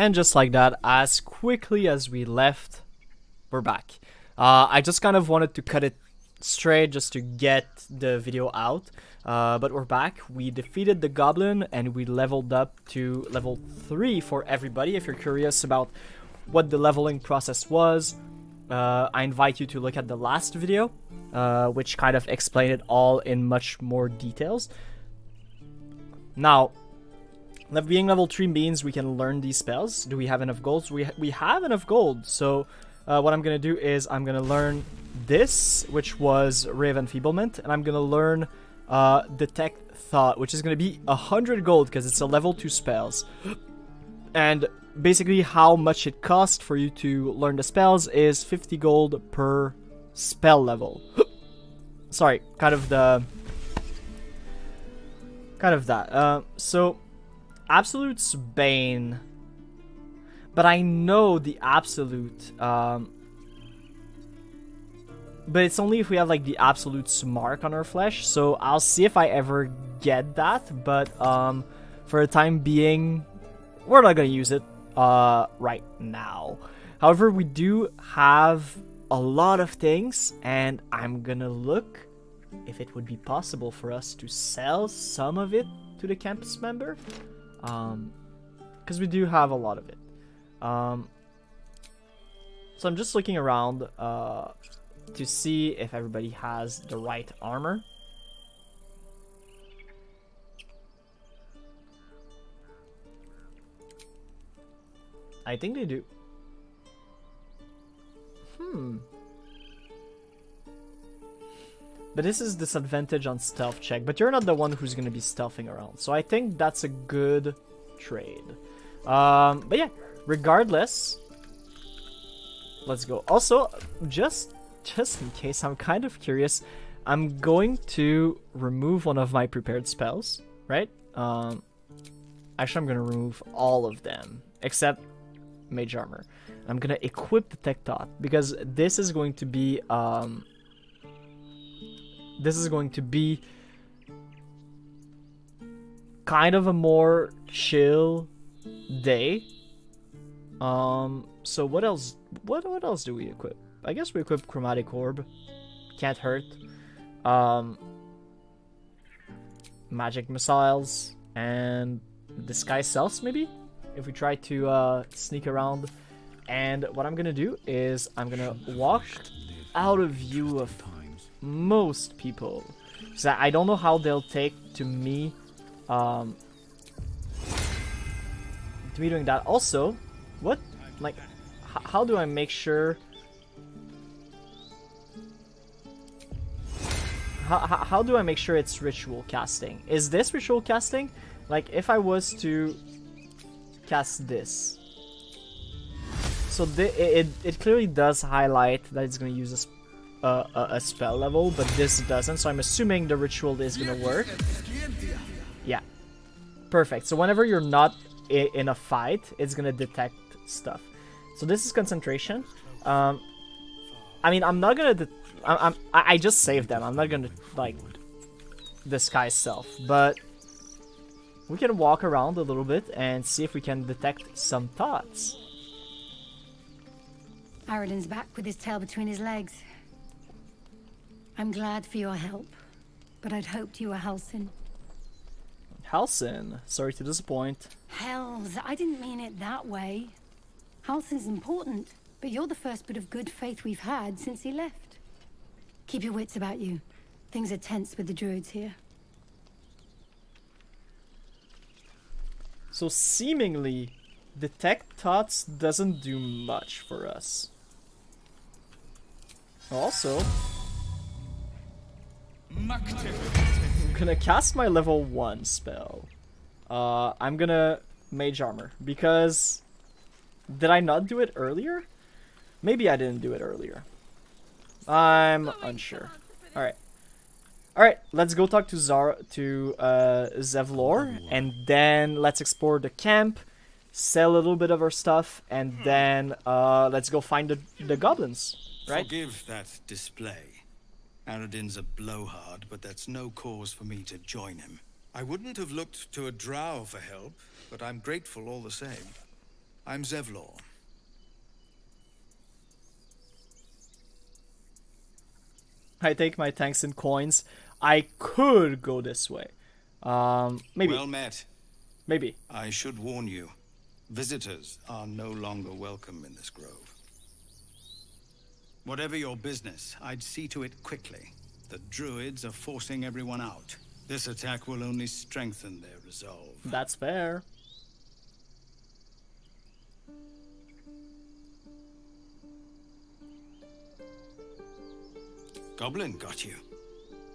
And just like that, as quickly as we left, we're back. I just kind of wanted to cut it straight just to get the video out, but we're back. We defeated the goblin and we leveled up to level 3 for everybody. If you're curious about what the leveling process was, I invite you to look at the last video, which kind of explained it all in much more details. Now, being level 3 means we can learn these spells. Do we have enough gold? We have enough gold, so what I'm gonna do is I'm gonna learn this, which was Ray of Enfeeblement, and I'm gonna learn Detect Thought, which is gonna be 100 gold because it's a level 2 spells. And basically how much it costs for you to learn the spells is 50 gold per spell level. Sorry, kind of that. So Absolute Bane, but I know the Absolute, but it's only if we have like the Absolute mark on our flesh, so I'll see if I ever get that, but for the time being, we're not gonna use it right now. However, we do have a lot of things, and I'm gonna look if it would be possible for us to sell some of it to the campus member, because we do have a lot of it. So I'm just looking around to see if everybody has the right armor. I think they do. But this is disadvantage on stealth check, but you're not the one who's going to be stealthing around, so I think that's a good trade. But yeah, regardless, let's go. Also, just in case, I'm kind of curious, I'm going to remove one of my prepared spells, right? Actually, I'm going to remove all of them, except Mage Armor. I'm going to equip the Tektot, because this is going to be... this is going to be kind of a more chill day. So what else? What else do we equip? I guess we equip Chromatic Orb. Can't hurt. Magic Missiles and Disguise Cells, maybe? If we try to sneak around. And what I'm gonna do is I'm gonna walk out of view of most people, because I don't know how they'll take to me doing that. Also, what, like, how do I make sure, how do I make sure it's ritual casting? Is this ritual casting? Like, if I was to cast this, so it clearly does highlight that it's going to use a spell level, but this doesn't, so I'm assuming the ritual is gonna work. Yeah, perfect. So whenever you're not in a fight, it's gonna detect stuff. So this is concentration. I mean, I'm not gonna, I just saved them. I'm not gonna like disguise self, but we can walk around a little bit and see if we can detect some thoughts. Aradin's back with his tail between his legs. I'm glad for your help, but I'd hoped you were Halsin. Halsin? Sorry to disappoint. Hells, I didn't mean it that way. Halsin's important, but you're the first bit of good faith we've had since he left. Keep your wits about you. Things are tense with the druids here. So seemingly, Detect Thoughts doesn't do much for us. Also... I'm gonna cast my level 1 spell. I'm gonna Mage Armor, because... Did I not do it earlier? Maybe I didn't do it earlier. I'm unsure. Alright. Alright, let's go talk to Zevlor, and then let's explore the camp, sell a little bit of our stuff, and then let's go find the goblins, right? Forgive that display. Aradin's a blowhard, but that's no cause for me to join him. I wouldn't have looked to a drow for help, but I'm grateful all the same. I'm Zevlor. I take my tanks and coins. I could go this way. Maybe. Well met. Maybe. I should warn you. Visitors are no longer welcome in this grove. Whatever your business, I'd see to it quickly. The druids are forcing everyone out. This attack will only strengthen their resolve. That's fair. Goblin got you.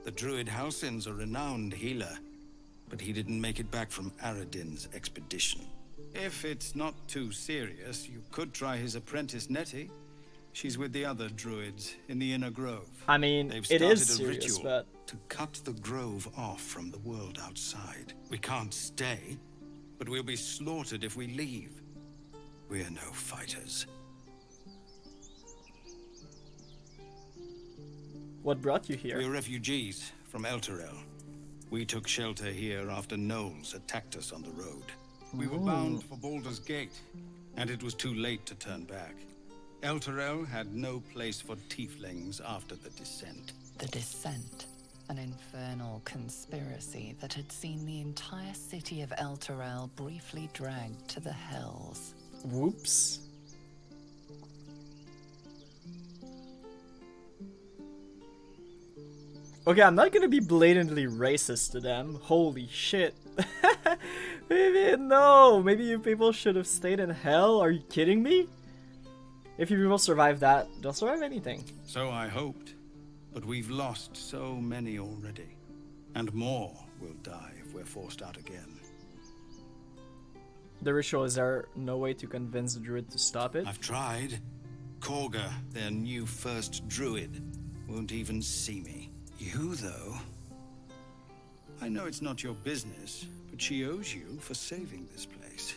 The druid Halsin's a renowned healer, but he didn't make it back from Aradin's expedition. If it's not too serious, you could try his apprentice Nettie. She's with the other druids in the inner grove. I mean, they've started a ritual but... to cut the grove off from the world outside. We can't stay, but we'll be slaughtered if we leave. We're no fighters. What brought you here? We're refugees from Elturel. We took shelter here after gnolls attacked us on the road. We were bound for Baldur's Gate, and it was too late to turn back. Elturel had no place for tieflings after the Descent. The Descent, an infernal conspiracy that had seen the entire city of Elturel briefly dragged to the Hells. Whoops. Okay, I'm not gonna be blatantly racist to them. Holy shit. Maybe, no, maybe you people should have stayed in hell. Are you kidding me? If you people survive that, they'll survive anything. So I hoped, but we've lost so many already. And more will die if we're forced out again. The ritual, is there no way to convince the druid to stop it? I've tried. Korga, their new first druid, won't even see me. You, though, I know it's not your business, but she owes you for saving this place.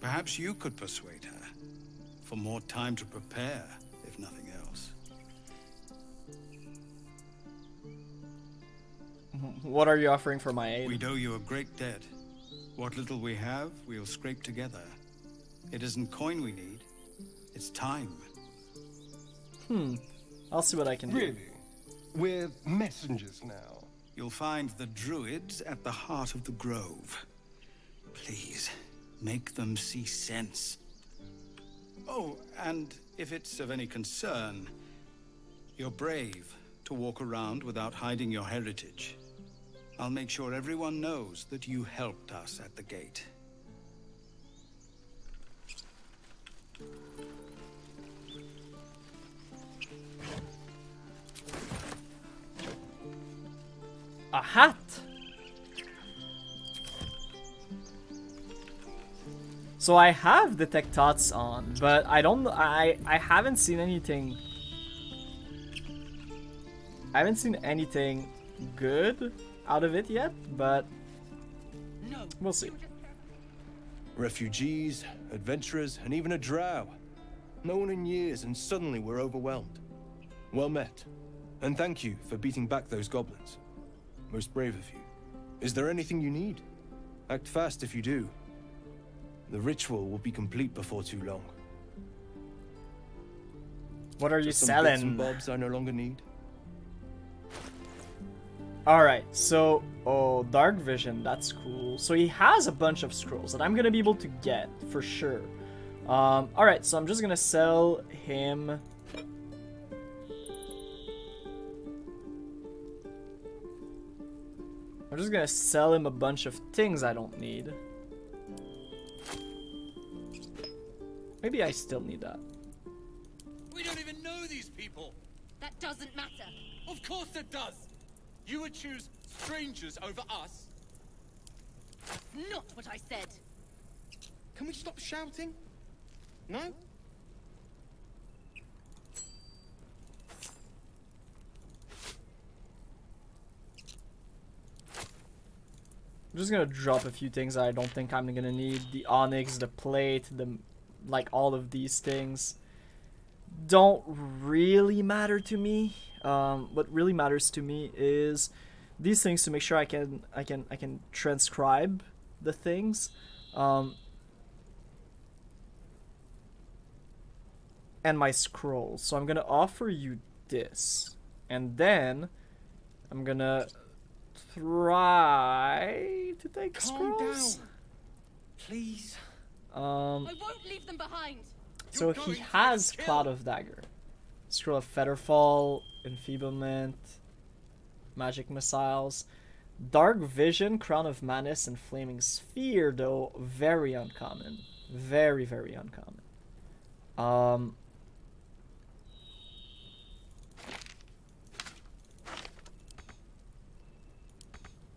Perhaps you could persuade her for more time to prepare, if nothing else. What are you offering for my aid? We owe you a great debt. What little we have, we'll scrape together. It isn't coin we need, it's time. I'll see what I can do. Really? We're messengers now. You'll find the druids at the heart of the grove. Please, make them see sense. Oh, and if it's of any concern, you're brave to walk around without hiding your heritage. I'll make sure everyone knows that you helped us at the gate. A hat. So I have the Tektots on, but I don't. I haven't seen anything. I haven't seen anything good out of it yet, but we'll see. Refugees, adventurers, and even a drow. No one in years, and suddenly we're overwhelmed. Well met, and thank you for beating back those goblins. Most brave of you. Is there anything you need? Act fast if you do. The ritual will be complete before too long. What are you selling? Bits and bobs I no longer need. Alright, so... Oh, dark vision, that's cool. So he has a bunch of scrolls that I'm gonna be able to get, for sure. Alright, so I'm just gonna sell him... I'm just gonna sell him a bunch of things I don't need. Maybe I still need that. We don't even know these people. That doesn't matter. Of course it does. You would choose strangers over us. That's not what I said. Can we stop shouting? No? I'm just gonna drop a few things I don't think I'm gonna need. The onyx, the plate, the like all of these things don't really matter to me. What really matters to me is these things to make sure I can transcribe the things. and my scroll. So I'm gonna offer you this, and then I'm gonna try to take scrolls. Down. Please. I won't leave them behind. So he has Cloud of Dagger, Scroll of Featherfall, Enfeeblement, Magic Missiles, Dark Vision, Crown of Madness, and Flaming Sphere, though, very uncommon. Very, very uncommon.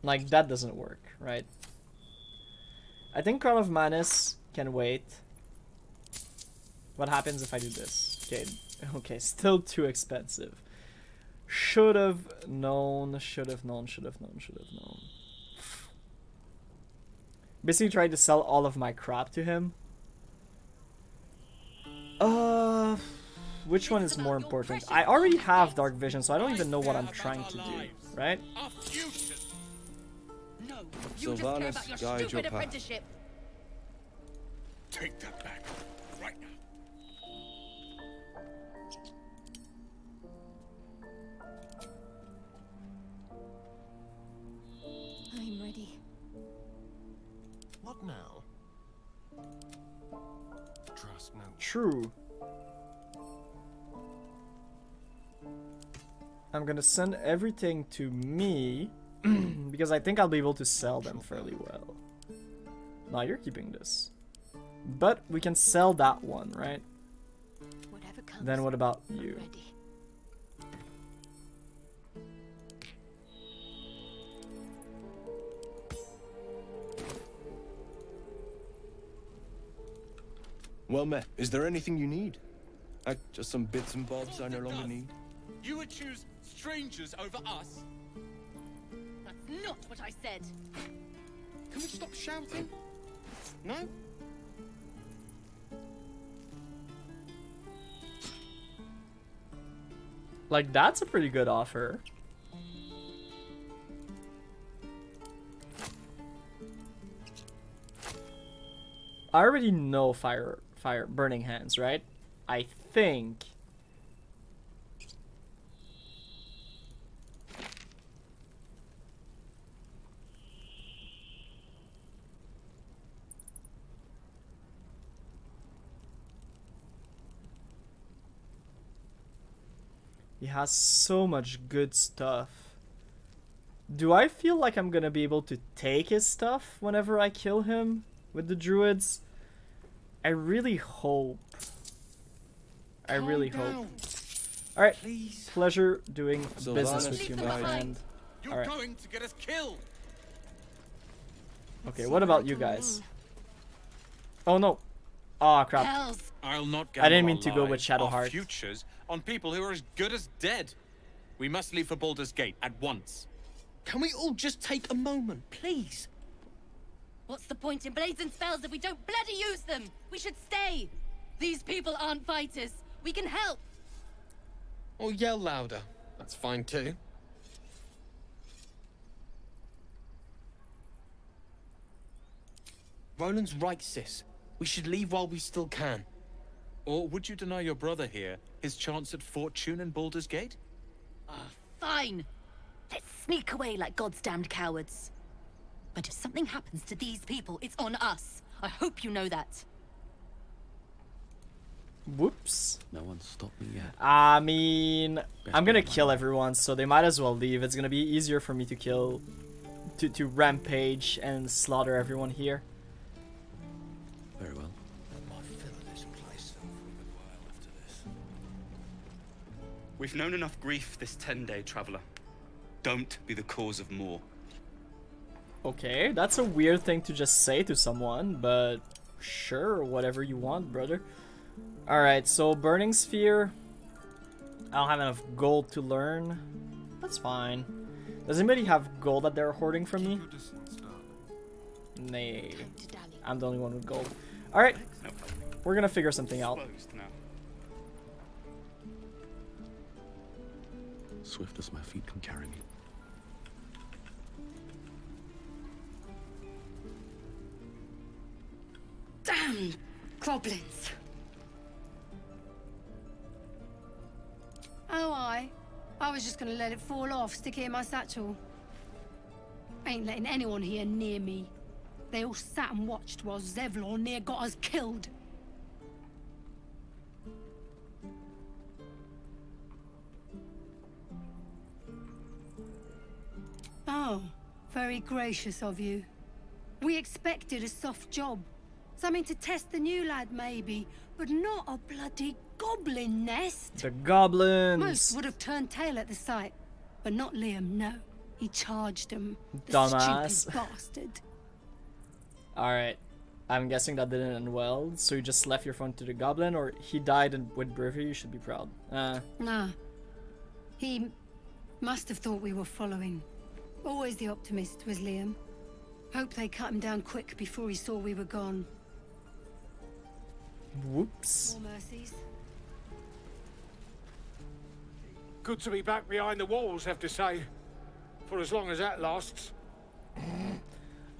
Like, that doesn't work, right? I think Crown of Madness can wait. What happens if I do this? Okay, okay, still too expensive. Should have known, should have known, should have known, should have known. Basically tried to sell all of my crap to him. Which one is more important? I already have Dark Vision, so I don't even know what I'm trying to do, right? Silvanus, guide your path. Take that back. I'm ready. What now? Trust no. True. I'm gonna send everything to me because I think I'll be able to sell them fairly well. Now you're keeping this. But we can sell that one, right? Whatever comes, then what about you? Ready. Well met. Is there anything you need? Just some bits and bobs I no longer need. You would choose strangers over us? That's not what I said. Can we stop shouting? No? Like, that's a pretty good offer. I already know fire, burning hands, right? I think. He has so much good stuff. Do I feel like I'm gonna be able to take his stuff whenever I kill him with the druids? I really hope. I really hope. Alright, pleasure doing business with you, my friend. You're going to get us killed. Okay, what about you guys? Oh no. Ah, crap. I'll not get I didn't mean to go with Shadowheart. Futures on people who are as good as dead. We must leave for Baldur's Gate at once. Can we all just take a moment, please? What's the point in blazing spells if we don't bloody use them? We should stay. These people aren't fighters. We can help. Or yell louder. That's fine too. Roland's right, sis. We should leave while we still can. Or would you deny your brother here his chance at fortune in Baldur's Gate? Fine. Let's sneak away like God's damned cowards. But if something happens to these people, it's on us. I hope you know that. Whoops. No one stopped me yet. I mean, I'm gonna kill everyone, so they might as well leave. It's gonna be easier for me to kill, to rampage and slaughter everyone here. Very well. We've known enough grief this 10-day, traveler. Don't be the cause of more. Okay, that's a weird thing to just say to someone, but sure, whatever you want, brother. Alright, so Burning Sphere. I don't have enough gold to learn. That's fine. Does anybody have gold that they're hoarding from me? Nay. I'm the only one with gold. Alright, we're gonna figure something out. Swift as my feet can carry me. Damn goblins! Oh, I was just gonna let it fall off, stick it in my satchel. I ain't letting anyone here near me. They all sat and watched while Zevlor near got us killed. Oh, very gracious of you. We expected a soft job. Something to test the new lad, maybe, but not a bloody goblin nest. The goblins. Most would have turned tail at the sight, but not Liam, no. He charged him. Dumbass. Stupid bastard. Alright. I'm guessing that didn't end well, so you just left your phone to the goblin, or he died and with bravery, you should be proud. Nah. He must have thought we were following. Always the optimist was Liam. Hope they cut him down quick before he saw we were gone. Whoops. More mercies. Good to be back behind the walls, have to say. For as long as that lasts.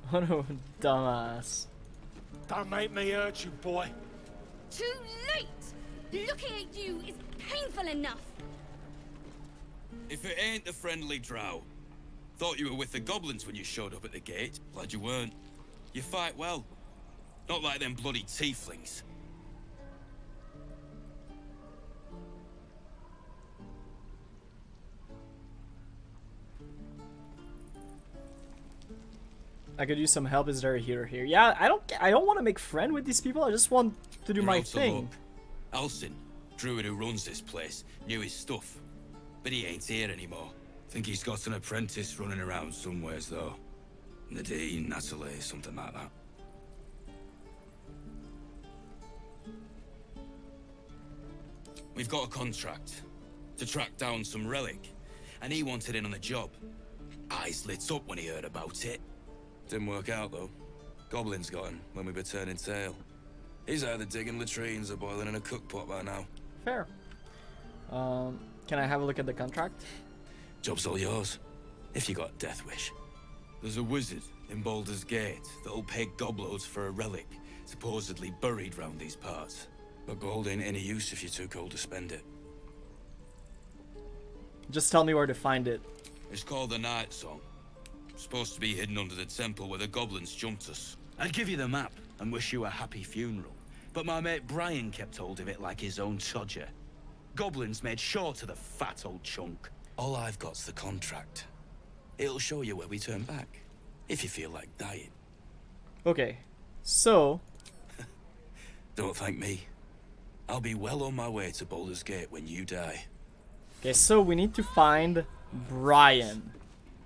What a dumbass. Don't make me hurt you, boy. Too late! Looking at you is painful enough. If it ain't the friendly drow. Thought you were with the goblins when you showed up at the gate. Glad you weren't. You fight well. Not like them bloody tieflings. I could use some help. Is there a healer here? Yeah, I don't want to make friend with these people. I just want to do my thing. Elsin, druid who runs this place, knew his stuff. But he ain't here anymore. Think he's got an apprentice running around somewheres, though. Nadine, Natalie, something like that. We've got a contract to track down some relic, and he wanted in on the job. Eyes lit up when he heard about it. Didn't work out, though. Goblins got him when we were turning tail. He's either digging latrines or boiling in a cookpot by now. Fair. Can I have a look at the contract? Job's all yours, if you got death wish. There's a wizard in Baldur's Gate that'll pay gobloads for a relic supposedly buried round these parts. But gold ain't any use if you're too cold to spend it. Just tell me where to find it. It's called the Night Song. It's supposed to be hidden under the temple where the goblins jumped us. I'd give you the map and wish you a happy funeral, but my mate Brian kept hold of it like his own todger. Goblins made sure to the fat old chunk. All I've got's the contract. It'll show you where we turn back, if you feel like dying. Okay, so... Don't thank me. I'll be well on my way to Baldur's Gate when you die. Okay, so we need to find Brian.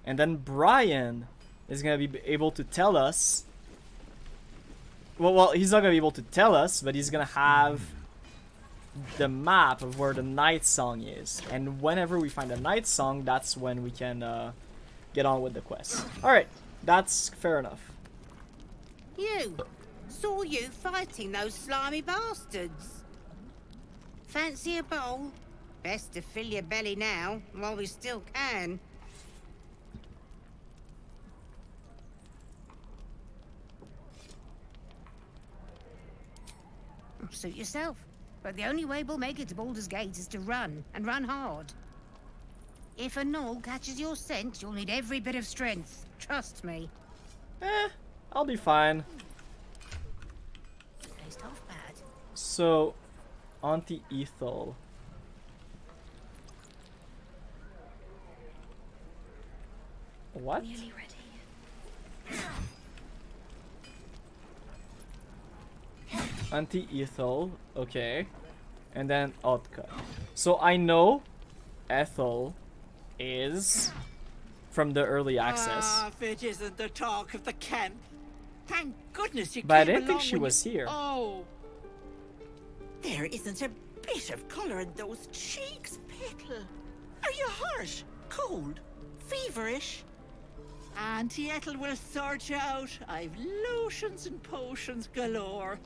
And then Brian is gonna be able to tell us... Well, he's not gonna be able to tell us, but he's gonna have... the map of where the Night Song is, and whenever we find a Night Song, that's when we can get on with the quest. All right, that's fair enough. You saw you fighting those slimy bastards. Fancy a bowl? Best to fill your belly now while we still can. Suit yourself. But the only way we'll make it to Baldur's Gate is to run, and run hard. If a gnoll catches your scent, you'll need every bit of strength. Trust me. I'll be fine. Tastes half bad. So, Auntie Ethel. What? Nearly ready. Auntie Ethel, okay, and then Otka. So I know Ethel is from the early access. If it isn't the talk of the camp. Thank goodness you came along. But I didn't think she was here. Oh, there isn't a bit of color in those cheeks, Petal. Are you harsh, cold, feverish? Auntie Ethel will sort you out. I've lotions and potions galore.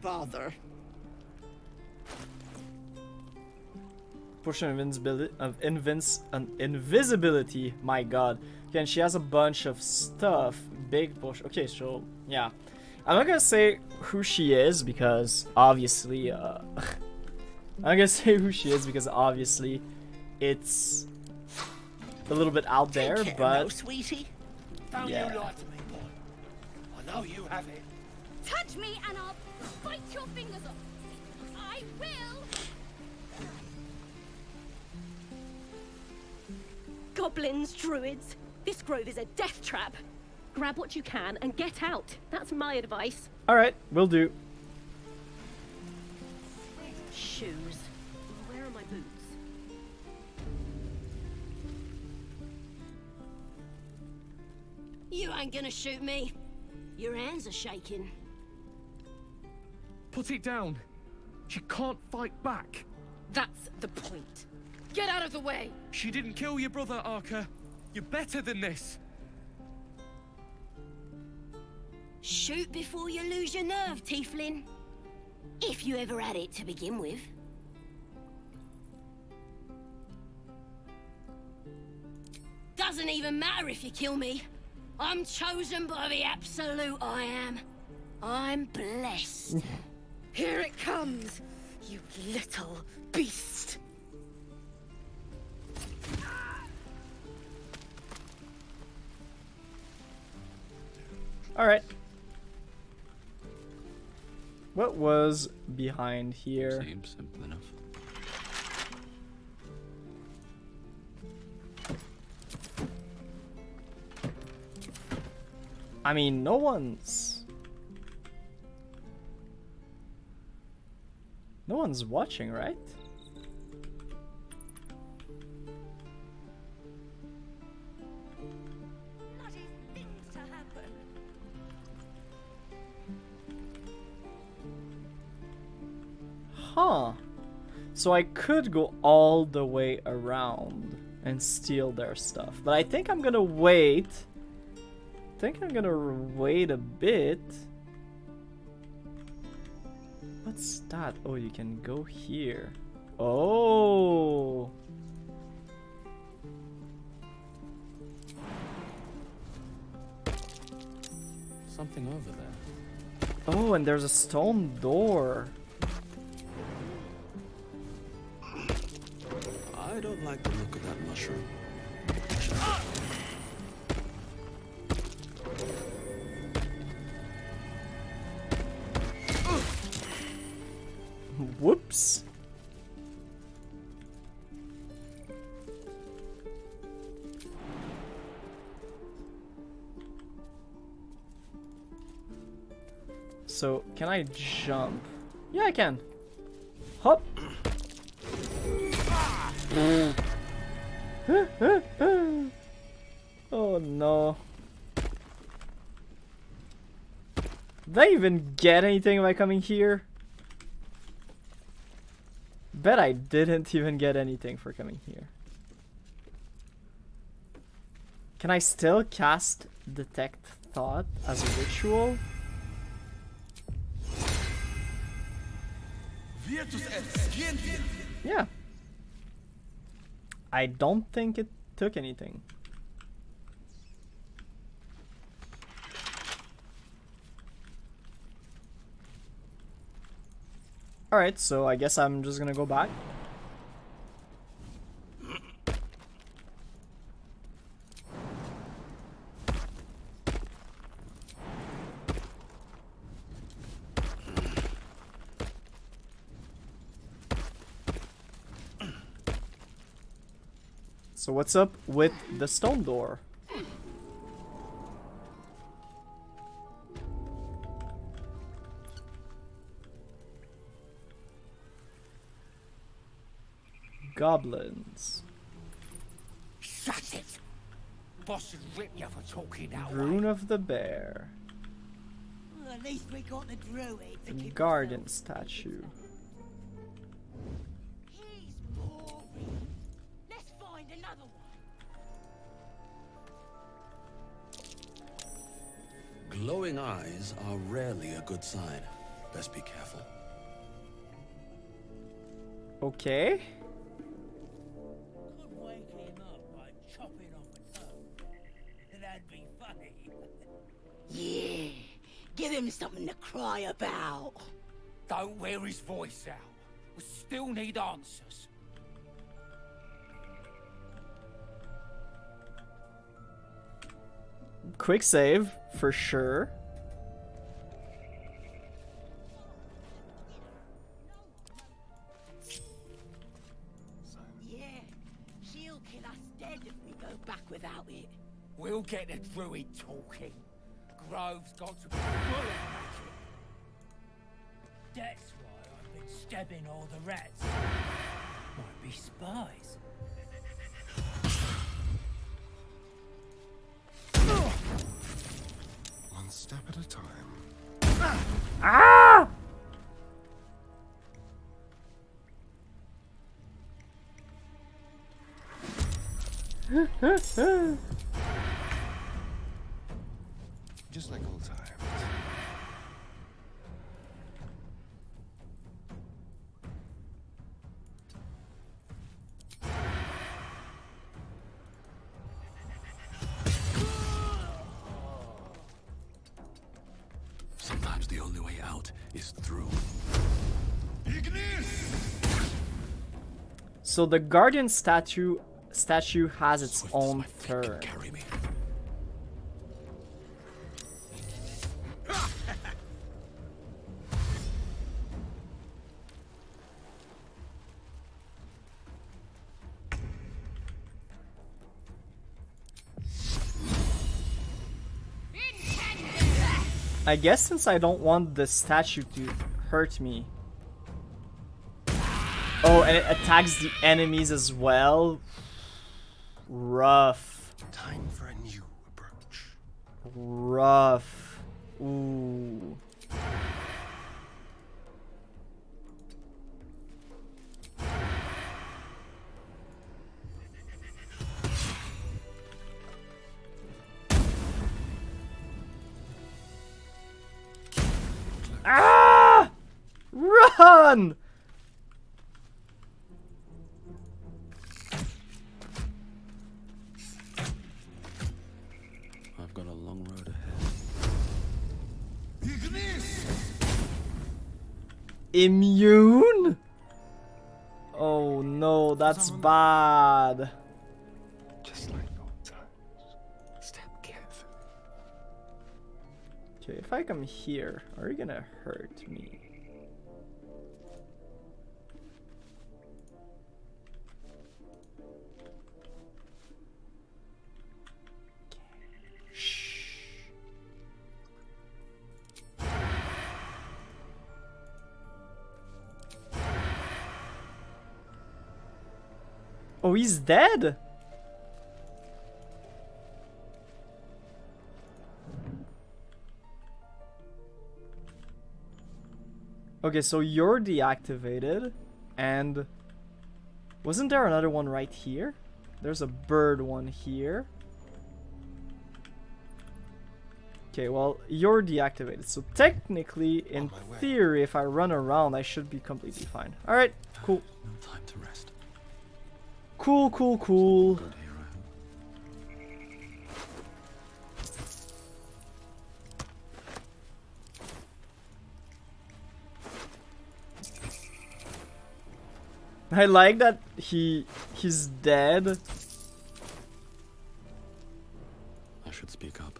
Bother. Portion of invisibility. My God. Again, she has a bunch of stuff, big bush. Okay, so yeah, I'm not gonna say who she is because obviously it's a little bit out there. Take care, but no, sweetie. Don't you lie to me, boy. I know you have it. Touch me and I'll bite your fingers off. I will. Goblins, druids. This grove is a death trap. Grab what you can and get out. That's my advice. All right, will do. Shoes. Where are my boots? You ain't gonna shoot me. Your hands are shaking. Put it down. She can't fight back. That's the point. Get out of the way. She didn't kill your brother, Arca. You're better than this. Shoot before you lose your nerve, Tiefling. If you ever had it to begin with. Doesn't even matter if you kill me. I'm chosen by the absolute I am. I'm blessed. Here it comes, you little beast. All right. What was behind here? Seems simple enough. I mean, no one's watching, right? Huh. So I could go all the way around and steal their stuff, but I think I'm gonna wait. I think I'm gonna wait a bit. What's that? Oh, you can go here. Oh. Something over there. Oh, and there's a stone door. I don't like the look of that mushroom. Whoops. So, can I jump? Yeah, I can. Hop. Oh no. Did I even get anything by coming here? Bet I didn't even get anything for coming here. Can I still cast Detect Thought as a ritual? Yeah. I don't think it took anything. Alright, so I guess I'm just gonna go back. So what's up with the stone door? Goblins. Shut it! Boss should rip you for talking that way. Rune of the bear. Well, at least we got the druid to keep garden statue. Glowing eyes are rarely a good sign. Best be careful. Okay. Could wake him up by chopping off a tongue. That'd be funny. Yeah, give him something to cry about. Don't wear his voice out. We still need answers. Quick save, for sure. Yeah, she'll kill us dead if we go back without it. We'll get the druid talking. Grove's got to be full of magic. That's why I've been stabbing all the rats. Might be spies. One step at a time. Ah! Just like old times. Sometimes the only way out is through. So the guardian statue has its Swift own turn. Carry me. I guess since I don't want the statue to hurt me. Oh, and it attacks the enemies as well. Rough. Time for a new approach. Rough. Ooh. Ah! Run! I've got a long road ahead. Immune? Oh no, that's bad. Just like old times. Step carefully. Okay, if I come here, are you gonna hurt me? Oh, he's dead? Okay, so you're deactivated, and wasn't there another one right here? There's a bird one here. Okay, well, you're deactivated, so technically, in theory, if I run around, I should be completely fine. Alright, cool. No time to rest. Cool, cool, cool. I like that he's dead. I should speak up.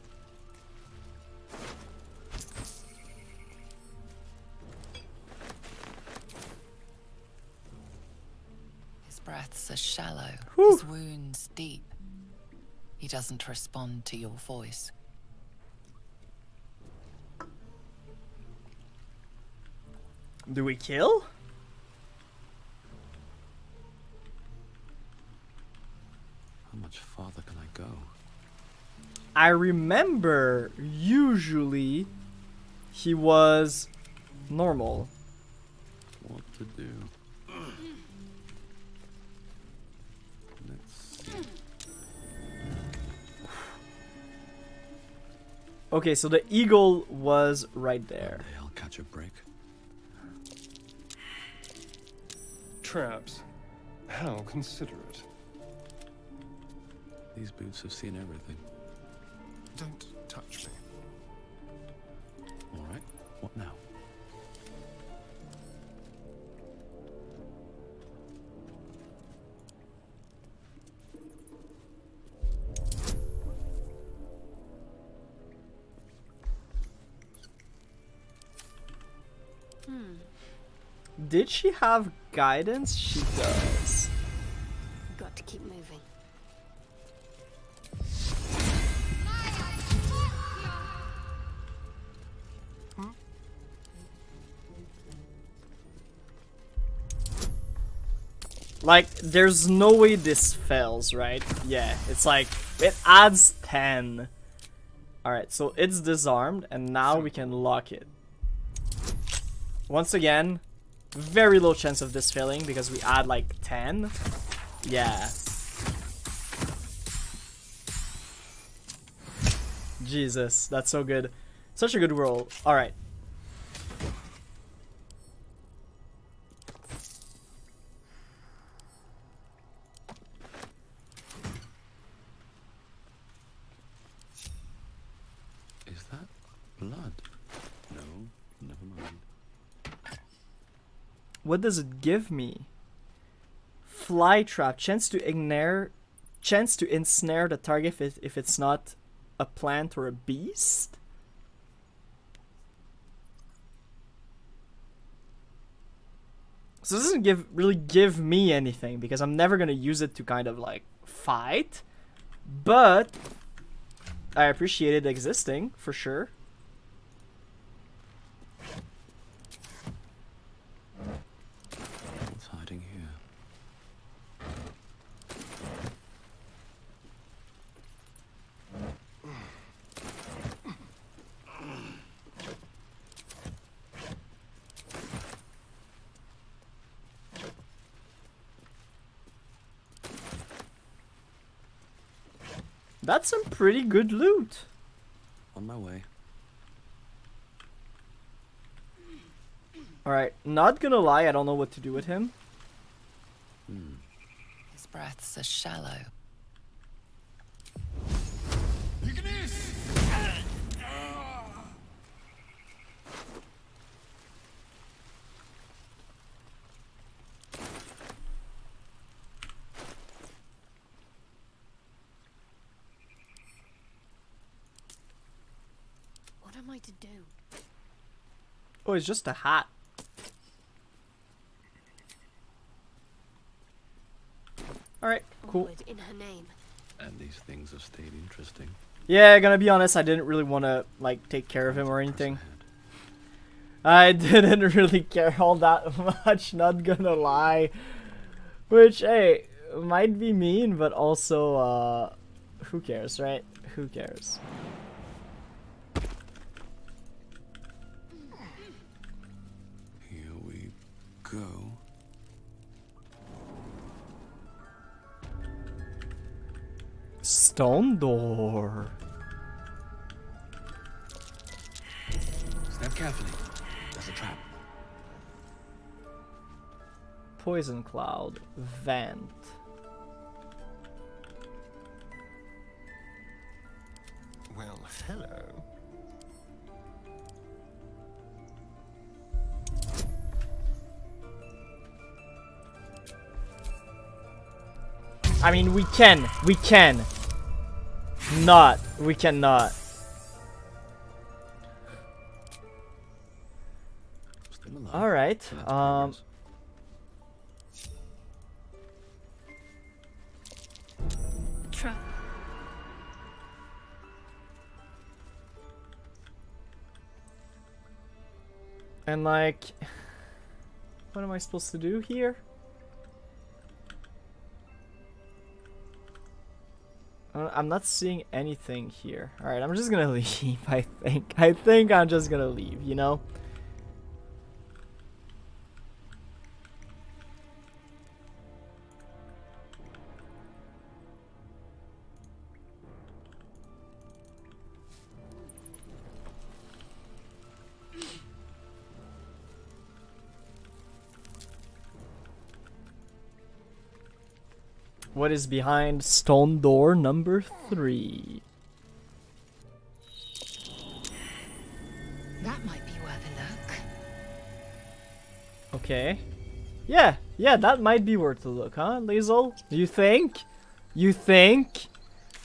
Breaths are shallow, whew. His wounds deep. He doesn't respond to your voice. Do we kill? How much farther can I go? I remember usually he was normal. What to do? Okay, so the eagle was right there. I'll catch a break. Traps. How considerate. These boots have seen everything. Don't touch me. What now? Did she have guidance? She does. Got to keep moving. Huh? Like, there's no way this fails, right? Yeah, it's like, it adds 10. Alright, so it's disarmed, and now we can lock it. Once again, very low chance of this failing because we add like 10. Yeah. Jesus, that's so good. Such a good roll. All right. Is that blood? No, never mind. What does it give me? Fly trap. Chance to ensnare the target if it's not a plant or a beast? So this doesn't really give me anything because I'm never gonna use it to kind of like fight. But I appreciate it existing for sure. That's some pretty good loot. On my way. Alright, not gonna lie, I don't know what to do with him. His breaths are shallow. To do. Oh, it's just a hat. All right, cool. In her name. And these things have stayed interesting. Yeah, gonna be honest, I didn't really want to like take care of him or anything. I didn't really care all that much, not gonna lie. Which, hey, might be mean, but also, who cares, right? Who cares? Go. Stone door. Step carefully. There's a trap. Poison cloud. Vent. Well, hello. I mean, we can. Not, we cannot. All right. Trap. And like, what am I supposed to do here? I'm not seeing anything here. Alright, I'm just gonna leave, I think. I think I'm just gonna leave, you know? What is behind stone door number 3? That might be worth Okay. Yeah, yeah, that might be worth a look, huh, Liesel? You think? You think?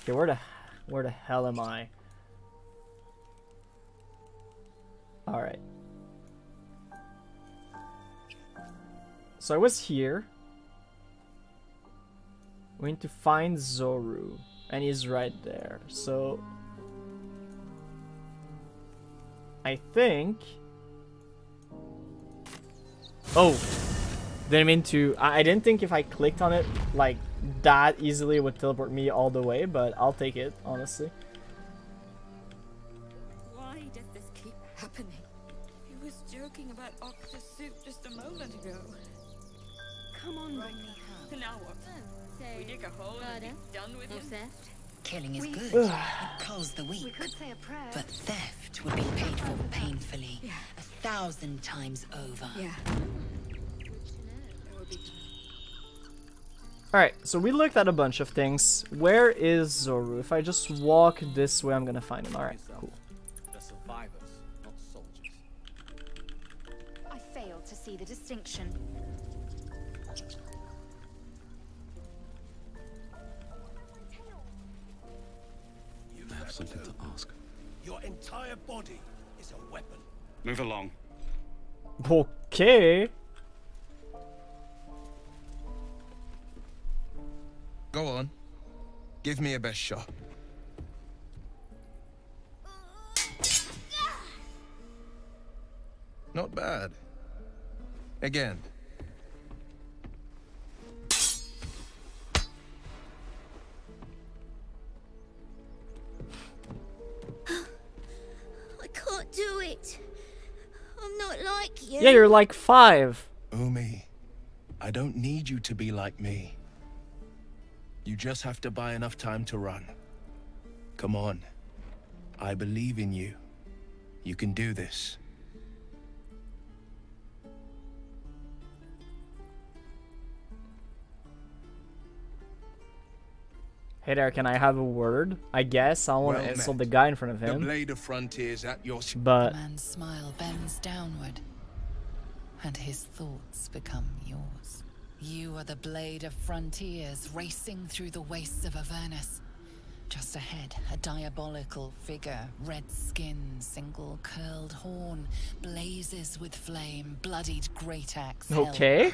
Okay, where the hell am I? Alright. So I was here. We need to find Zoru, and he's right there. So I think. Oh, didn't mean to. I didn't think if I clicked on it like that easily it would teleport me all the way, but I'll take it honestly. Why does this keep happening? He was joking about octopus soup just a moment ago. Come on, right now. Now what? We dig a hole and it's done with him. Killing is good. It culls the weak. We could say a prayer. But theft would be paid for painfully. Yeah. 1,000 times over. Yeah. Alright, so we looked at a bunch of things. Where is Zoru? If I just walk this way, I'm gonna find him. Alright, cool. The survivors, not soldiers. I failed to see the distinction. Something to ask. Your entire body is a weapon. Move along. Okay. Go on. Give me a best shot. Not bad. Again. Do it. I'm not like you. Yeah, you're like 5. Umi, I don't need you to be like me. You just have to buy enough time to run. Come on. I believe in you. You can do this. Hey there, can I have a word? I guess I want to insult the guy in front of him. The blade of frontiers at your but the man's smile bends downward, and his thoughts become yours. You are the blade of frontiers racing through the wastes of Avernus. Just ahead, a diabolical figure, red skin, single curled horn, blazes with flame, bloodied great axe. Okay.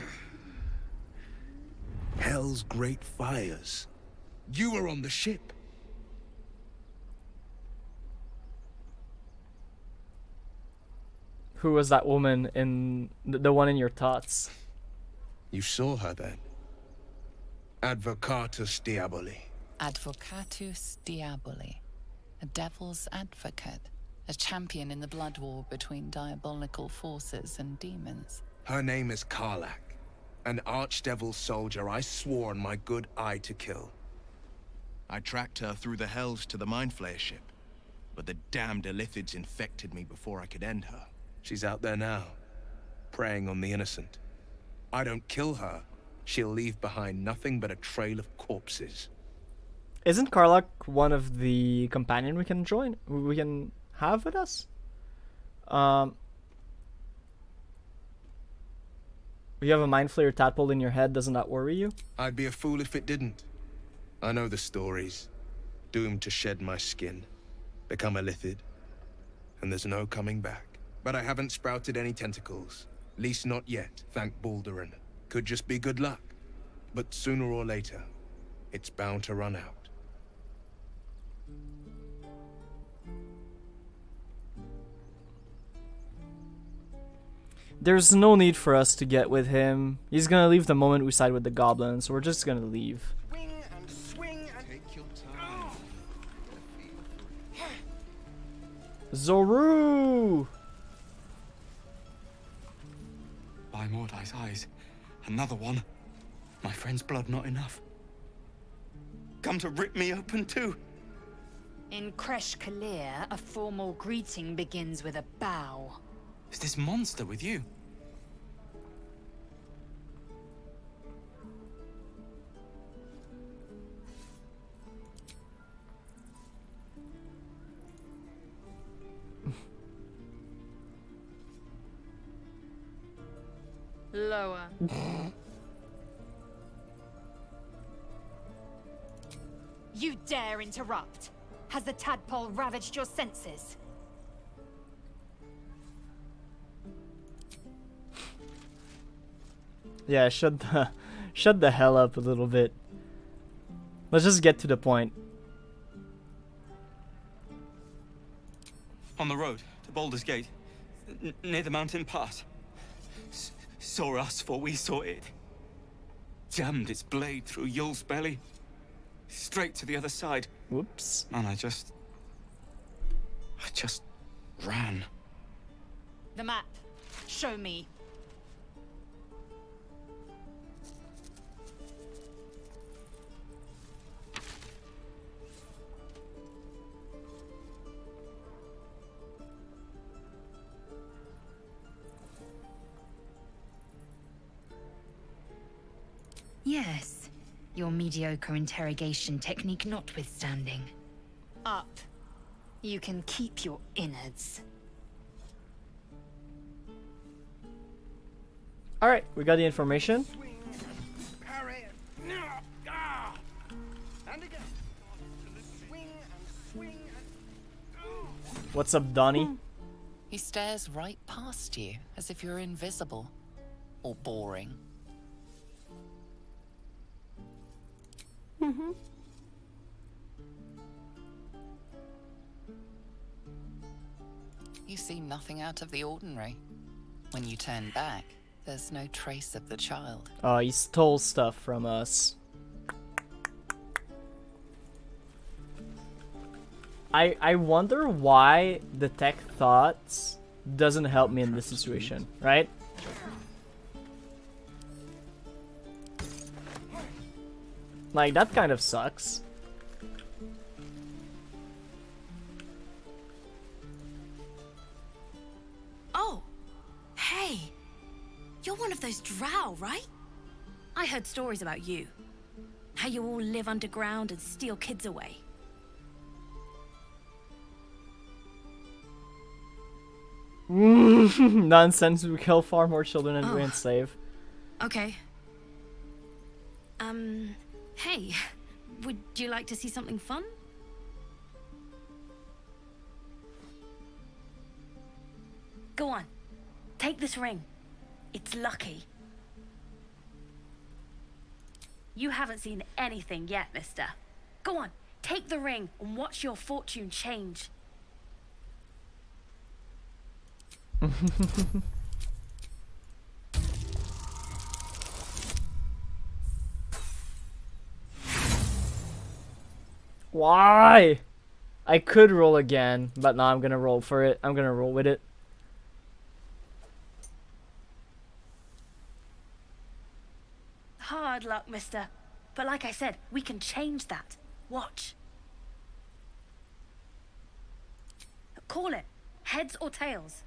Hell's great fires. You were on the ship. Who was that woman in the one in your thoughts? You saw her then. Advocatus Diaboli. Advocatus Diaboli. A devil's advocate. A champion in the blood war between diabolical forces and demons. Her name is Karlach. An archdevil soldier I swore on my good eye to kill. I tracked her through the hells to the Mindflayer ship, but the damned Illithids infected me before I could end her. She's out there now, preying on the innocent. I don't kill her, she'll leave behind nothing but a trail of corpses. Isn't Karlach one of the companion we can join? We can have with us? You have a Mindflayer tadpole in your head, doesn't that worry you? I'd be a fool if it didn't. I know the stories, doomed to shed my skin, become illithid, and there's no coming back. But I haven't sprouted any tentacles, least not yet, thank Baldurin. Could just be good luck, but sooner or later, it's bound to run out. There's no need for us to get with him. He's gonna leave the moment we side with the goblins, so we're just gonna leave. Zoru! By Mordai's eyes, another one. My friend's blood not enough. Come to rip me open too. In Kresh Kalir, a formal greeting begins with a bow. Is this monster with you? Lower. You dare interrupt? Has the tadpole ravaged your senses? Yeah, shut the hell up a little bit. Let's just get to the point. On the road to Baldur's Gate, near the mountain pass, saw us for we saw it. Jammed its blade through Yul's belly, straight to the other side. Whoops! And I just ran. The map. Show me. Yes, your mediocre interrogation technique notwithstanding. Up. You can keep your innards. Alright, we got the information. What's up, Donnie? He stares right past you, as if you're invisible. Or boring. Mm-hmm. You see nothing out of the ordinary. When you turn back, there's no trace of the child. Oh, he stole stuff from us. I wonder why Detect Thoughts doesn't help me in this situation, right? Like, that kind of sucks. Oh, hey. You're one of those drow, right? I heard stories about you. How you all live underground and steal kids away. Nonsense, we kill far more children than we enslave. Okay. Hey, would you like to see something fun? Go on. Take this ring. It's lucky. You haven't seen anything yet, mister. Go on, take the ring and watch your fortune change. Why? I could roll again, but no, I'm gonna roll for it. I'm gonna roll with it. Hard luck, mister. But like I said, we can change that. Watch. Call it. Heads or tails?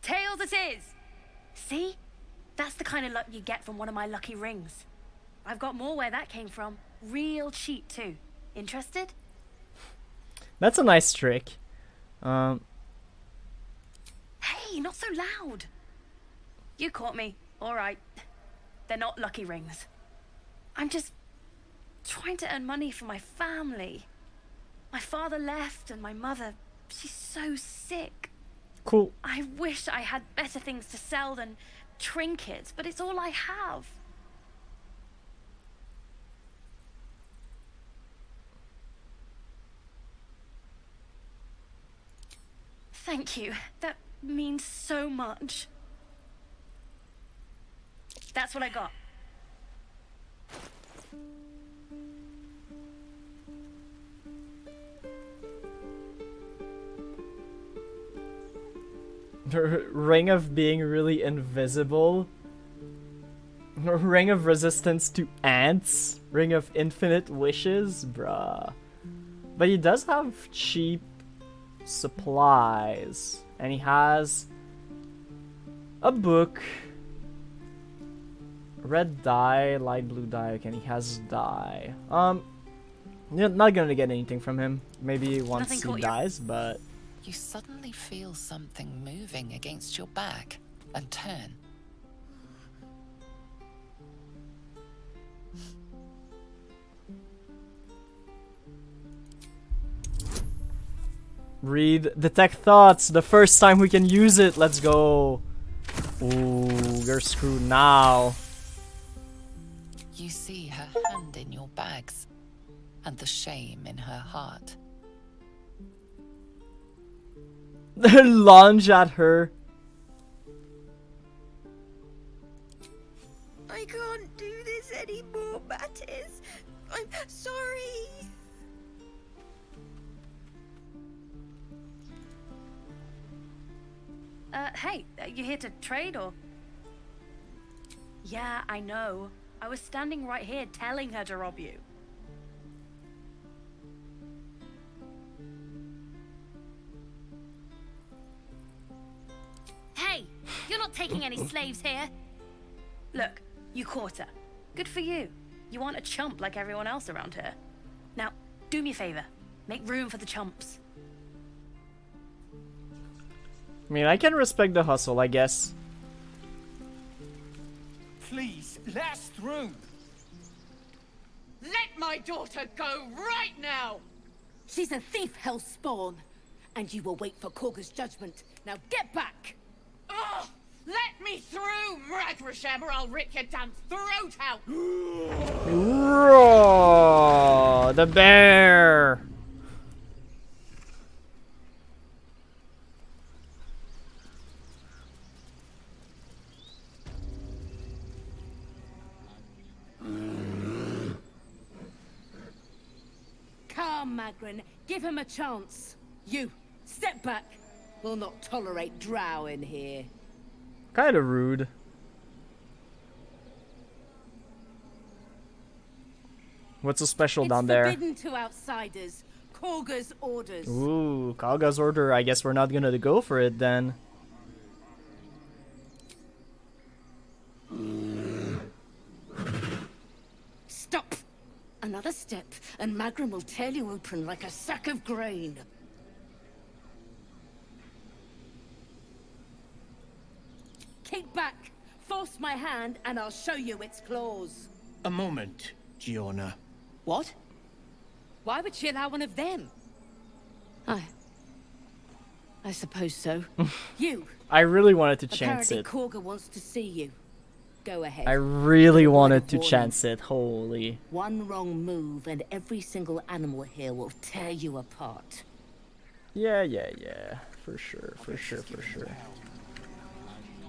Tails it is! See? That's the kind of luck you get from one of my lucky rings. I've got more where that came from. Real cheap too. Interested? That's a nice trick. Hey, not so loud. You caught me. All right. They're not lucky rings. I'm just trying to earn money for my family. My father left and my mother, she's so sick. Cool. I wish I had better things to sell than trinkets, but it's all I have. Thank you. That means so much. That's what I got. Ring of being really invisible. Ring of resistance to ants. Ring of infinite wishes. Bruh. But he does have cheap supplies. And he has a book. Red dye, light blue dye. Okay, he has dye. You're not gonna get anything from him. Maybe once he dies, but you suddenly feel something moving against your back and turn. Read Detect Thoughts, the first time we can use it. Let's go. Ooh, you're screwed now. You see her hand in your bags and the shame in her heart. Lunge at her. I can't do this anymore, Mattis. I'm sorry. Hey, are you here to trade or? Yeah, I know. I was standing right here telling her to rob you. Hey, you're not taking any slaves here. Look, you caught her. Good for you. You aren't a chump like everyone else around here. Now, do me a favor. Make room for the chumps. I mean, I can respect the hustle, I guess. Please, last room. Let my daughter go right now. She's a thief, hell spawn, and you will wait for Korga's judgment. Now get back. Oh, let me through, Mragrasham, or I'll rip your damn throat out. Roar, the bear. Magrin, give him a chance. You, step back. We'll not tolerate drow in here. Kind of rude. What's so special down there? It's forbidden to outsiders. Korga's orders. Ooh, Korga's order. I guess we're not gonna go for it then. Stop. Another step, and Magrin will tear you open like a sack of grain. Kick back, force my hand, and I'll show you its claws. A moment, Giona. What? Why would she allow one of them? I suppose so. You. I really wanted to chance it. Korga wants to see you. Go ahead. I really wanted to chance it, holy. One wrong move and every single animal here will tear you apart. Yeah. For sure.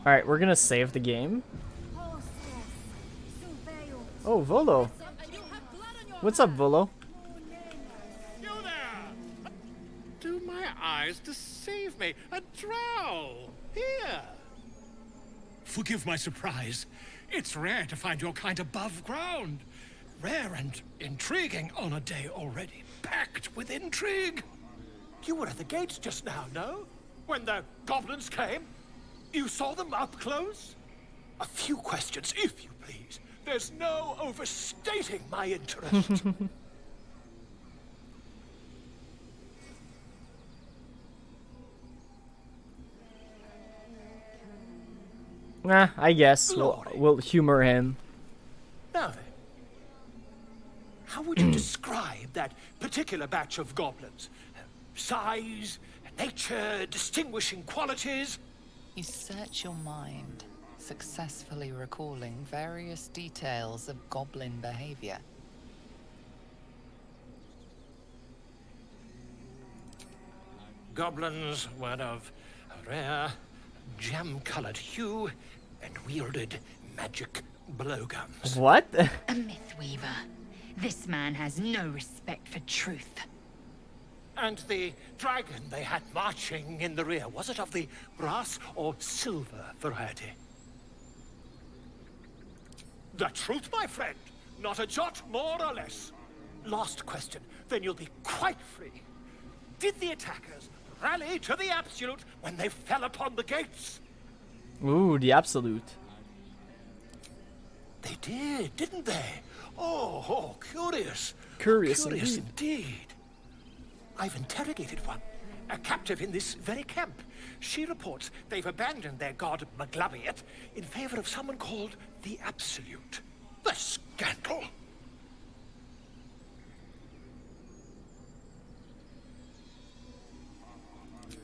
Alright, we're gonna save the game. Oh, Volo. What's up, Volo? Do my eyes deceive me? A drow! Here! Forgive my surprise. It's rare to find your kind above ground. Rare and intriguing on a day already packed with intrigue. You were at the gates just now, no? When the goblins came? You saw them up close? A few questions, if you please. There's no overstating my interest. Nah, I guess we'll humor him. Now then, how would you describe that particular batch of goblins? Size, nature, distinguishing qualities? You search your mind, successfully recalling various details of goblin behavior. Goblins were of rare, jam-colored hue and wielded magic blowguns. What? A myth weaver. This man has no respect for truth. And the dragon they had marching in the rear, was it of the brass or silver variety? The truth, my friend. Not a jot more or less. Last question, then you'll be quite free. Did the attackers rally to the absolute when they fell upon the gates? Ooh, the absolute. They did, didn't they? Oh, curious. Curious indeed. I've interrogated one, a captive in this very camp. She reports they've abandoned their god Maglaviat in favor of someone called the Absolute. The scandal!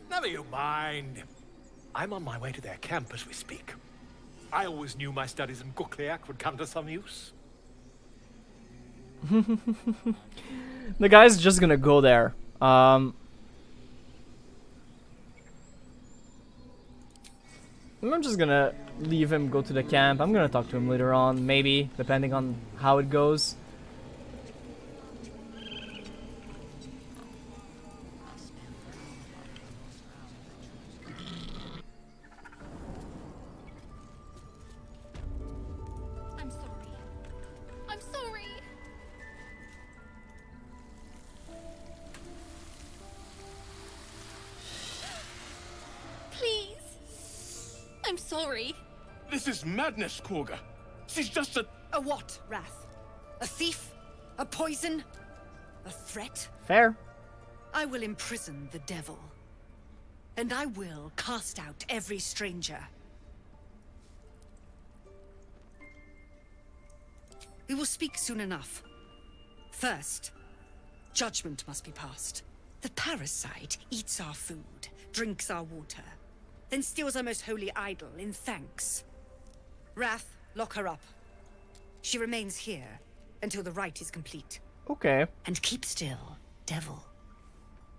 Never you mind. I'm on my way to their camp as we speak. I always knew my studies in Gukliak would come to some use. The guy's just gonna go there. I'm just gonna leave him go to the camp. I'm gonna talk to him later on, maybe, depending on how it goes. Madness, Korga. She's just a... A what, Rath? A thief? A poison? A threat? Fair. I will imprison the devil. And I will cast out every stranger. We will speak soon enough. First, judgment must be passed. The parasite eats our food, drinks our water, then steals our most holy idol in thanks. Rath, lock her up. She remains here until the rite is complete. Okay. And keep still, devil.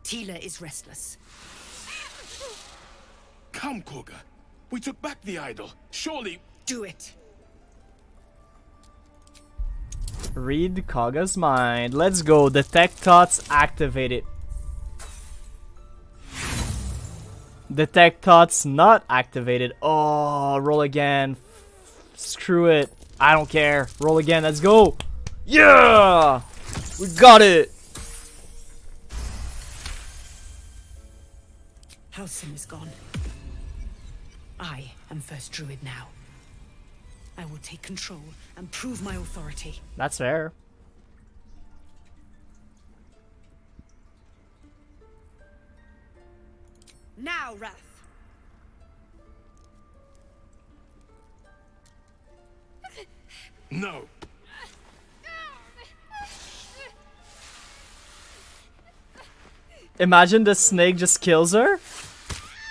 Teela is restless. Come, Korga. We took back the idol. Surely... Do it. Read Korga's mind. Let's go. Detect Thoughts activated. Detect Thoughts not activated. Oh, roll again. Screw it. I don't care. Roll again. Let's go. Yeah! We got it! Halsin is gone. I am first druid now. I will take control and prove my authority. That's fair. Now, Rath. No. Imagine the snake just kills her.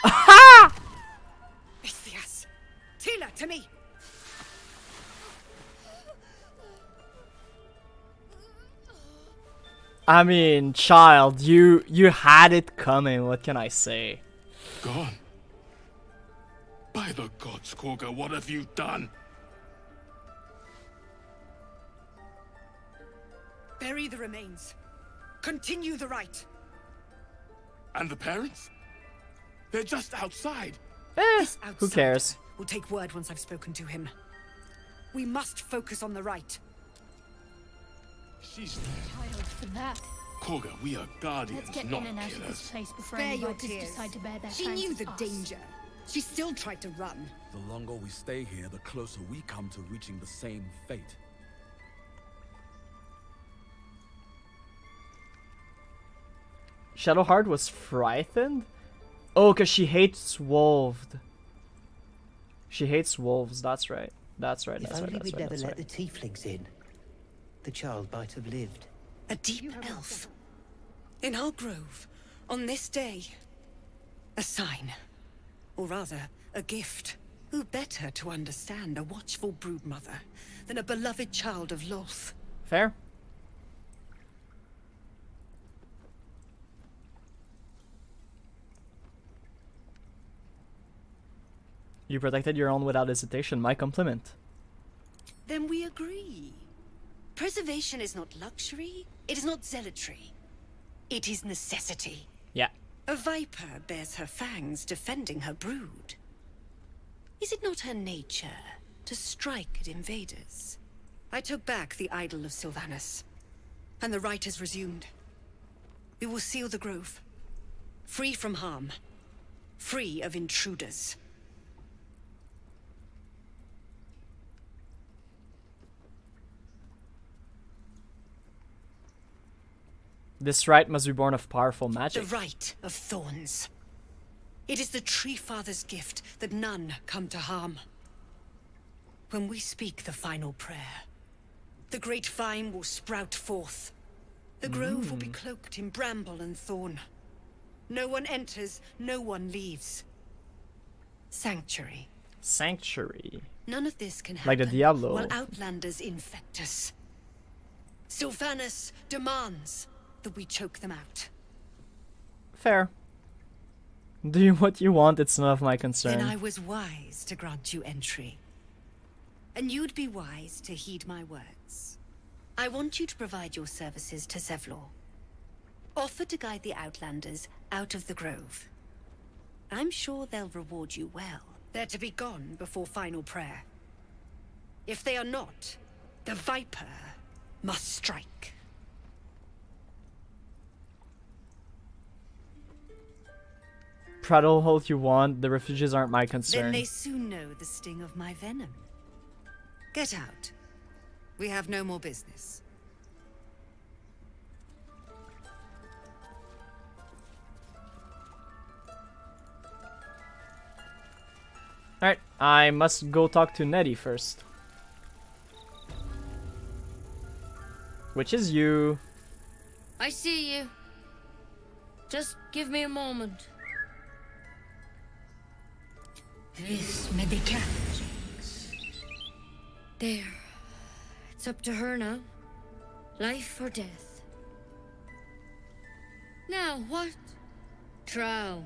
Aha! Yes. Teela, to me. I mean, child, you had it coming. What can I say? Gone. By the gods, Korga, what have you done? Bury the remains. Continue the rite. And the parents? They're just outside. Eh, who cares? We'll take word once I've spoken to him. We must focus on the rite. She's dead. Korga, we are guardians, not killers. Spare your tears. She knew the danger. She still tried to run. The longer we stay here, the closer we come to reaching the same fate. Shadowheart was frightened? Oh, because she hates wolves. She hates wolves, that's right. That's right, that's right, that's right. If only we'd never let the tieflings in, the child might have lived. A deep elf. In our grove, on this day. A sign. Or rather, a gift. Who better to understand a watchful broodmother than a beloved child of Loth? Fair. You protected your own without hesitation. My compliment. Then we agree. Preservation is not luxury. It is not zealotry. It is necessity. Yeah. A viper bears her fangs defending her brood. Is it not her nature to strike at invaders? I took back the idol of Silvanus, and the rite has resumed. We will seal the grove. Free from harm. Free of intruders. This rite must be born of powerful magic. The rite of thorns. It is the Tree Father's gift that none come to harm. When we speak the final prayer, the great vine will sprout forth. The grove will be cloaked in bramble and thorn. No one enters, no one leaves. Sanctuary. Sanctuary. None of this can happen like the Diablo. While outlanders infect us. Silvanus demands that we choke them out. Fair. Do what you want, it's none of my concern. Then I was wise to grant you entry. And you'd be wise to heed my words. I want you to provide your services to Zevlor. Offer to guide the Outlanders out of the grove. I'm sure they'll reward you well. They're to be gone before final prayer. If they are not, the Viper must strike. Prattle hold you want, the refugees aren't my concern. Then they soon know the sting of my venom. Get out. We have no more business. Alright, I must go talk to Nettie first. Which is you. I see you. Just give me a moment. This medicant. There. It's up to her now. Life or death. Now what? Trow.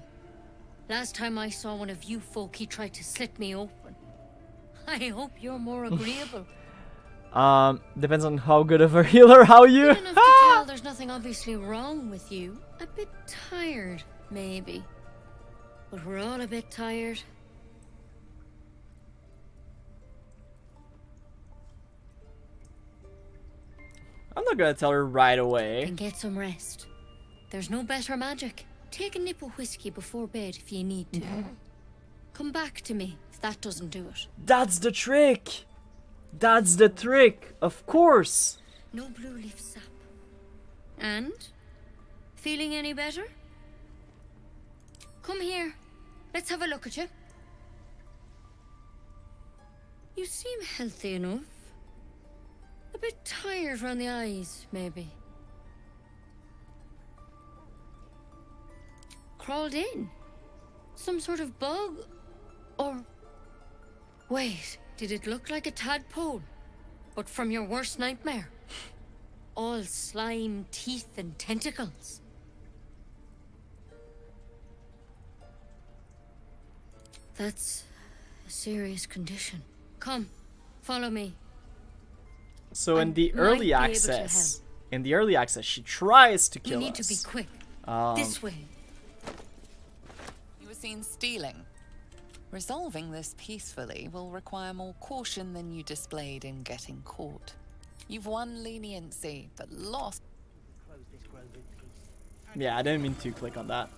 Last time I saw one of you folk, he tried to slit me open. I hope you're more agreeable. Depends on how good of a healer how you. Good enough to tell there's nothing obviously wrong with you. A bit tired, maybe. But we're all a bit tired. I'm not gonna tell her right away. And get some rest. There's no better magic. Take a nip of whiskey before bed if you need to. Come back to me if that doesn't do it. That's the trick! That's the trick! Of course! No blue leaf sap. And? Feeling any better? Come here. Let's have a look at you. You seem healthy enough. A bit tired around the eyes, maybe. Crawled in? Some sort of bug? Or... wait, did it look like a tadpole? But from your worst nightmare? All slime, teeth, and tentacles. That's a serious condition. Come, follow me. So in the early access, she tries to kill us. We need to be quick. This way. Seen stealing. Resolving this peacefully will require more caution than you displayed in getting caught. You've won leniency, but lost. Yeah, I don't mean to click on that.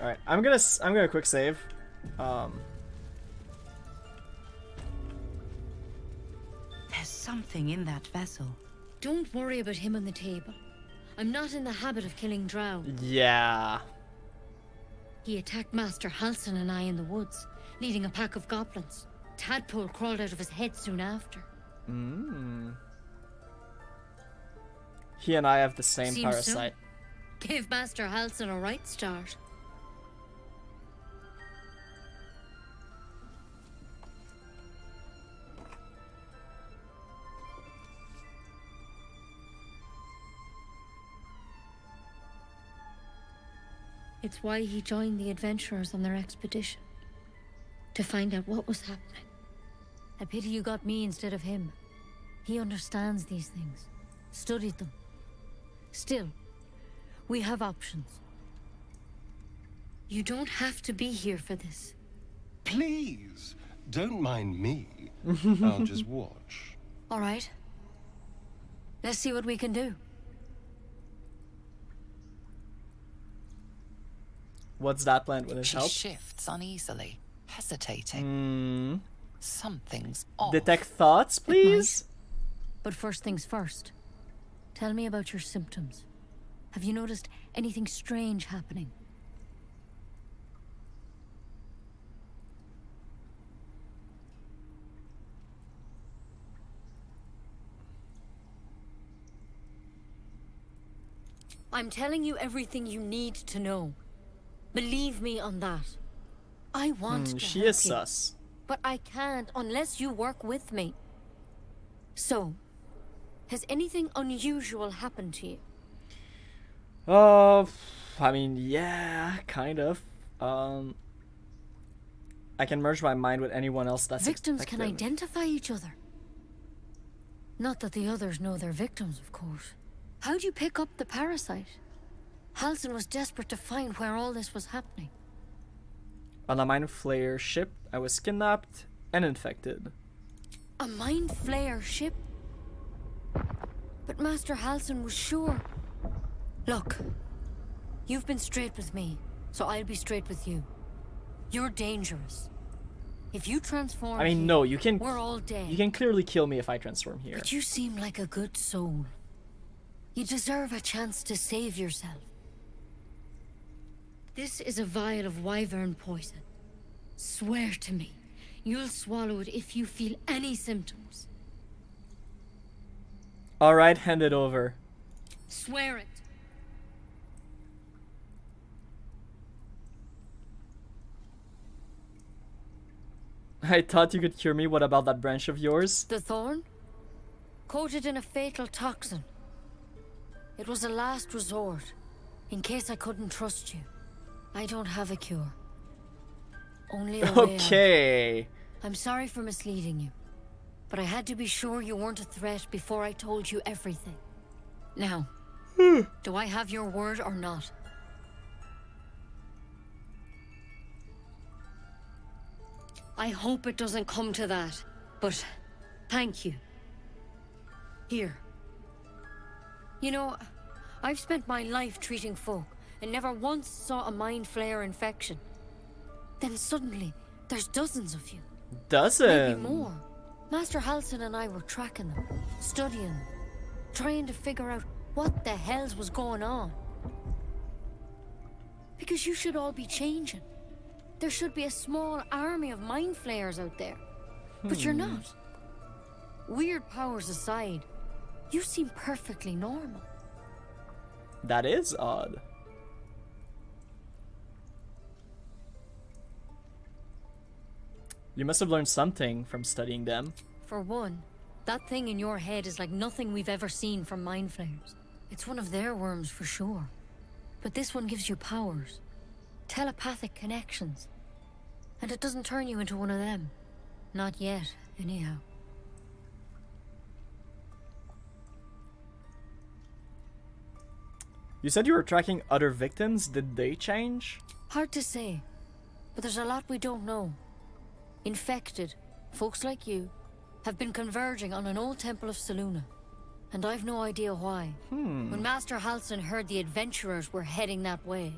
All right, I'm gonna quick save. There's something in that vessel. Don't worry about him on the table. I'm not in the habit of killing drow. Yeah. He attacked Master Halsin and I in the woods, leading a pack of goblins. Tadpole crawled out of his head soon after. He and I have the same parasite. So. Gave Master Halsin a right start. It's why he joined the adventurers on their expedition. To find out what was happening. I pity you got me instead of him. He understands these things. Studied them. Still, we have options. You don't have to be here for this. Please, don't mind me. I'll just watch. All right. Let's see what we can do. What's that plant with his help? She shifts uneasily, hesitating. Something's off. Detect thoughts, please. But first things first. Tell me about your symptoms. Have you noticed anything strange happening? I'm telling you everything you need to know. Believe me on that. I want to help you, sus. But I can't unless you work with me. So, has anything unusual happened to you? I mean, yeah, kind of. I can merge my mind with anyone else that's victims expected. Can identify each other. Not that the others know they're victims, of course. How'd you pick up the parasite? Halsin was desperate to find where all this was happening. On a Mindflayer ship, I was kidnapped and infected. A Mindflayer ship? But Master Halsin was sure. Look, you've been straight with me, so I'll be straight with you. You're dangerous. If you transform, I mean, no, you can. We're all dead. You can clearly kill me if I transform here. But you seem like a good soul. You deserve a chance to save yourself. This is a vial of wyvern poison. Swear to me, you'll swallow it if you feel any symptoms. All right, hand it over. Swear it. I thought you could cure me. What about that branch of yours? The thorn? Coated in a fatal toxin. It was a last resort, in case I couldn't trust you. I don't have a cure. Only a way out. I'm sorry for misleading you. But I had to be sure you weren't a threat before I told you everything. Now, do I have your word or not? I hope it doesn't come to that, but thank you. Here. You know, I've spent my life treating folk and never once saw a Mindflayer infection. Then suddenly, there's dozens of you. Maybe more. Master Halsin and I were tracking them, studying them, trying to figure out what the hells was going on. Because you should all be changing. There should be a small army of Mindflayers out there. But you're not. Weird powers aside, you seem perfectly normal. That is odd. You must have learned something from studying them. For one, that thing in your head is like nothing we've ever seen from Mindflayers. It's one of their worms for sure. But this one gives you powers. Telepathic connections. And it doesn't turn you into one of them. Not yet, anyhow. You said you were tracking other victims. Did they change? Hard to say. But there's a lot we don't know. Infected, folks like you, have been converging on an old temple of Selûne, and I've no idea why. When Master Halsin heard the adventurers were heading that way,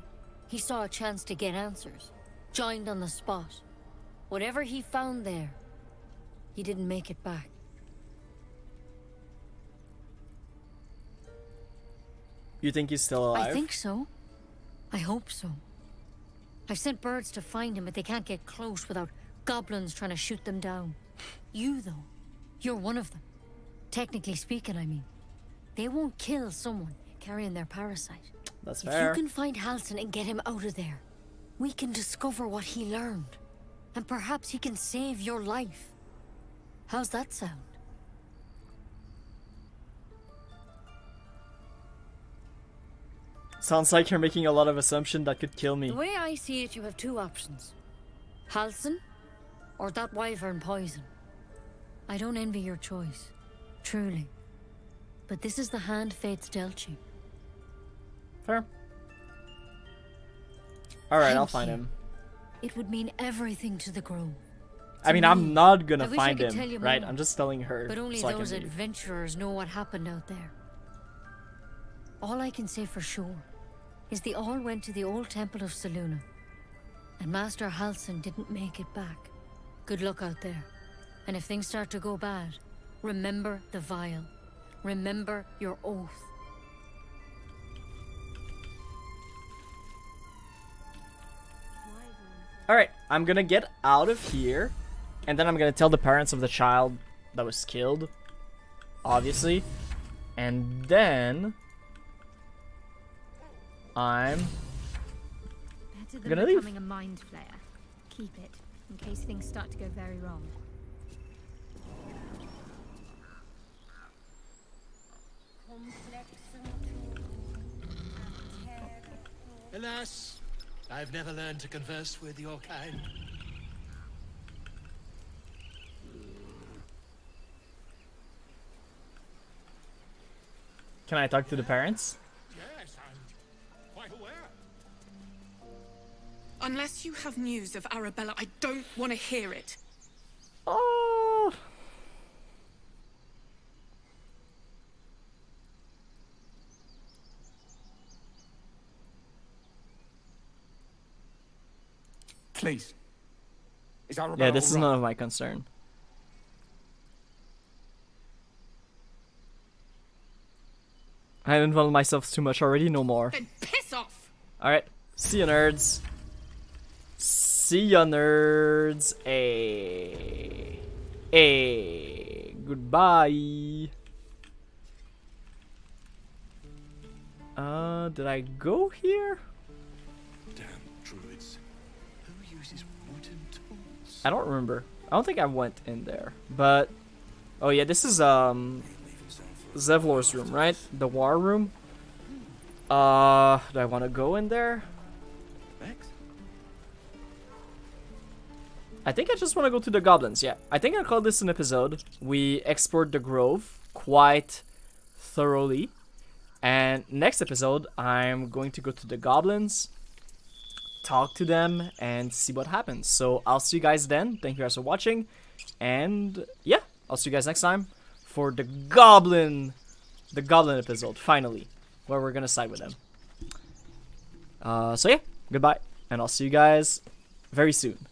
he saw a chance to get answers, joined on the spot. Whatever he found there, he didn't make it back. You think he's still alive? I think so. I hope so. I've sent birds to find him, but they can't get close without goblins trying to shoot them down. You, though, you're one of them. Technically speaking, I mean. They won't kill someone carrying their parasite. That's fair. If you can find Halsin and get him out of there, we can discover what he learned. And perhaps he can save your life. How's that sound? Sounds like you're making a lot of assumptions that could kill me. The way I see it, you have two options. Halsin? Or that wyvern poison. I don't envy your choice, truly. But this is the hand fate's dealt you. Fair. Alright, I'll find him. It would mean everything to the Grove. I mean, I'm not gonna find him, right? I'm just telling her. But only those adventurers know what happened out there. All I can say for sure is they all went to the old temple of Selûne, and Master Halsin didn't make it back. Good luck out there. And if things start to go bad, remember the vial. Remember your oath. Alright, I'm gonna get out of here, and then I'm gonna tell the parents of the child that was killed, obviously, and then I'm gonna leave. Becoming a mind flayer. Keep it, in case things start to go very wrong. Alas! I've never learned to converse with your kind. Can I talk to the parents? Yes, I'm quite aware. Unless you have news of Arabella, I don't want to hear it. Oh. Please. Is Arabella yeah, this is none of my concern. I haven't involved myself too much already, no more. Then piss off! Alright, see ya, nerds. See ya, nerds. Ayy. Ayy. Goodbye. Did I go here? I don't remember. I don't think I went in there, but oh yeah, this is Zevlor's room, right? The war room. Do I want to go in there? I think I just want to go to the goblins. Yeah, I think I called this an episode. We explored the grove quite thoroughly, and next episode I'm going to go to the goblins, talk to them, and see what happens. So I'll see you guys then. Thank you guys for watching, and yeah, I'll see you guys next time for the goblin episode, finally, where we're gonna side with them. So yeah, goodbye, and I'll see you guys very soon.